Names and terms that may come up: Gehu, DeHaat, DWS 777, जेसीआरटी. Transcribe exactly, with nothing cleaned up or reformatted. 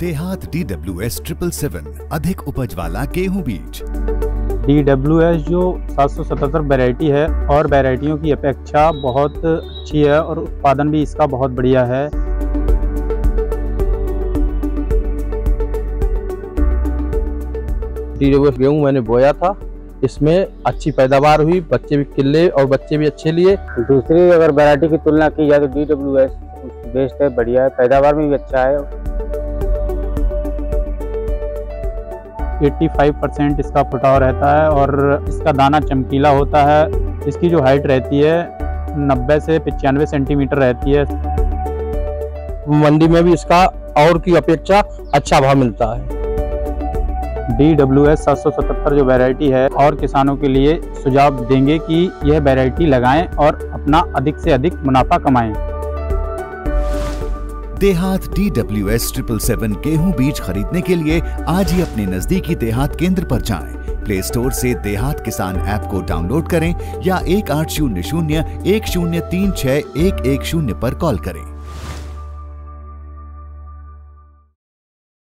देहात D W S seven seven seven अधिक उपज वाला गेहूं बीज। डी डब्ल्यू एस जो सात सौ सतहत्तर वैरायटी है और वैरायटियों की अपेक्षा बहुत अच्छी है और उत्पादन भी इसका बहुत बढ़िया है। डी डब्ल्यू एस गेहूँ मैंने बोया था, इसमें अच्छी पैदावार हुई, बच्चे भी किले और बच्चे भी अच्छे लिए। दूसरी अगर वैरायटी की तुलना की जाए तो डी डब्ल्यू एस बेस्ट है, बढ़िया है, पैदावार में भी अच्छा है। पचासी परसेंट इसका फुटाव रहता है और इसका दाना चमकीला होता है। इसकी जो हाइट रहती है नब्बे से पचानवे सेंटीमीटर रहती है। मंडी में भी इसका और की अपेक्षा अच्छा भाव मिलता है। डी डब्ल्यू एस सात सौ सतहत्तर जो वैरायटी है और किसानों के लिए सुझाव देंगे कि यह वैरायटी लगाएं और अपना अधिक से अधिक मुनाफा कमाएं। Dehaat D W S seven seven seven गेहूं बीज खरीदने के लिए आज ही अपने नजदीकी देहात केंद्र पर जाएं। प्ले स्टोर से देहात किसान ऐप को डाउनलोड करें या एक आठ शून्य शून्य एक शून्य तीन छह एक एक शून्य पर कॉल करें।